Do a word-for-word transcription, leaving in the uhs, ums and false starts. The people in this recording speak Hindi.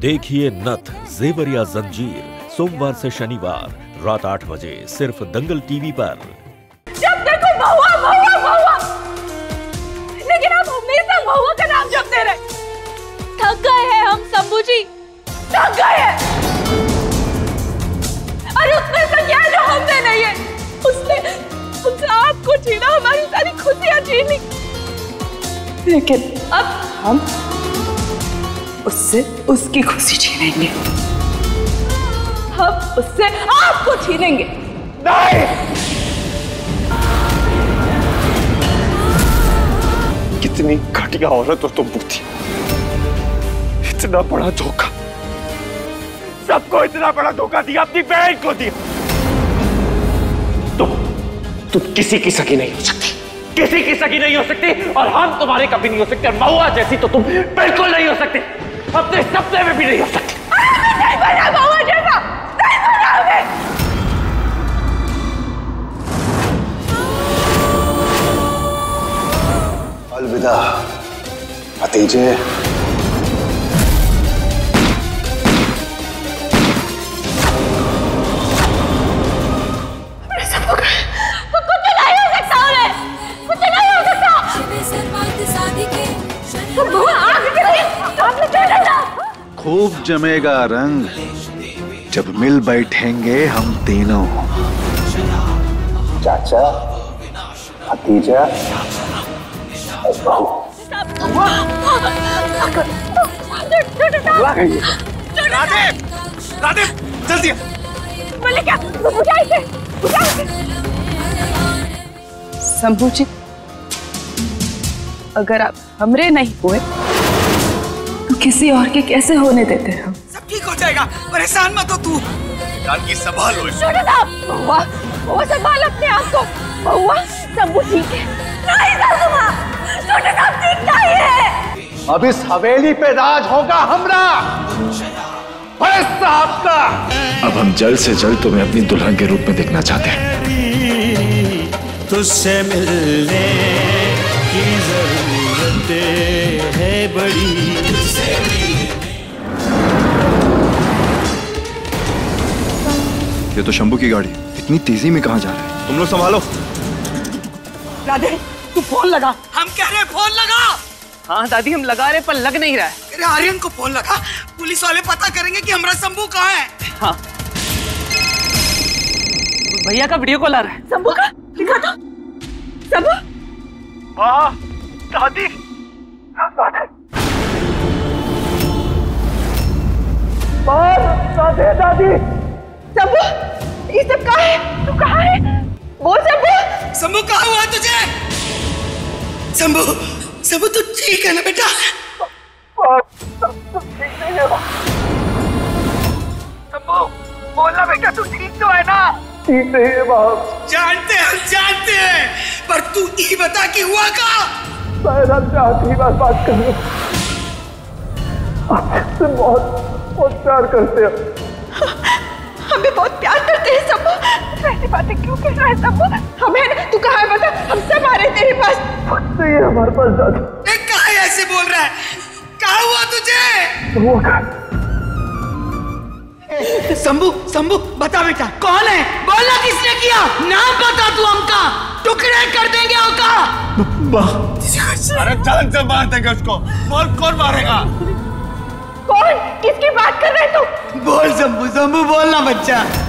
देखिए नथ ज़ेवर या ज़ंजीर सोमवार से शनिवार रात आठ बजे सिर्फ दंगल टीवी पर। जब देखो महुआ महुआ महुआ, लेकिन आप हमेशा महुआ का नाम जपते रहे। थक गए हैं हम शंभू जी, थक गए हैं। और उसने तो क्या जो हमने नहीं है, उसने उसने आपको छीना, हमारी सारी खुशियाँ छीन ली। लेकिन अब हम उससे उसकी खुशी छीनेंगे, हम उससे आपको छीनेंगे। नहीं, कितनी घटिया औरत हो तुम बूथी, इतना बड़ा धोखा, सबको इतना बड़ा धोखा दिया, अपनी बहन को दिया। तुम तुम किसी की सगी नहीं हो सकती, किसी की सगी नहीं हो सकती, और हम तुम्हारे कभी नहीं हो सकते। महुआ जैसी तो तुम बिल्कुल नहीं हो सकती, अपने सपने में भी नहीं हो सकती। नहीं बना महुआ जैसा, नहीं बना मैं। अलविदा भतीजे। खूब जमेगा रंग जब मिल बैठेंगे हम तीनों। चाचा, भतीजा और बहू। राधे, राधे, जल्दी क्या? शंभू जी, अगर आप हमरे नहीं हुए किसी और के कैसे होने देते हो? सब ठीक हो जाएगा, परेशान मत हो तू। जानकी संभालो। महुआ, महुआ संभाल अपने आप को। महुआ, शंभू ठीक है। नहीं महुआ, छोटे साहब ठीक नहीं है। अब इस हवेली पे राज होगा हमरा, बड़े साहब का। अब हम जल्द से जल्द तुम्हें अपनी दुल्हन के रूप में देखना चाहते हैं। तुझसे मिलने की जरूरत है बड़ी। ये तो शंभू की गाड़ी, इतनी तेजी में कहाँ जा रहा है? तुम लोग संभालो। दादी, तू फोन लगा। हम कह रहे फोन लगा। हाँ दादी, हम लगा रहे पर लग नहीं रहा है। आर्यन को फोन लगा, पुलिस वाले पता करेंगे कि हमारा शंभू कहाँ है। हाँ, भैया का वीडियो कॉल आ रहा है। शंभू का दिखा दो। शंभू, वाह दादी, दादी दादी, शंभू ये सब कहाँ है? तू कहाँ है? बोल शंभू। शंभू कहाँ हुआ तुझे? शंभू, शंभू तू ठीक है ना बेटा? तू ठीक नहीं है। शंभू बोलना बेटा, तू ठीक तो है ना? ठीक नहीं है बाप। जानते हैं, हम जानते हैं, पर तू ये बता कि हुआ कहाँ? शायद आपसे आखिरी बार बात कर रहे हो। आप से बहुत बहुत प्यार करते हो। हमें बहुत प्यार करते हैं शंभू। ऐसी बातें क्यों कह रहा है शंभू? हमें तू कहाँ है बता, हम सब आ रहे तेरे पास। तो ये हमारे पास दादा। मैं कहाँ ऐसे बोल रहा है? कहाँ हुआ तुझे? शंभू, शंभू बता बेटा, कौन है? बोलना किसने किया? नाम बता तू, हमका टुकड़े कर देंगे हमका। अरे जान से मार देंगे उसको। बोल कौन मारेगा? कौन? किसकी बात कर रहे तू? बोल शंभू, शंभू बोलना बच्चा।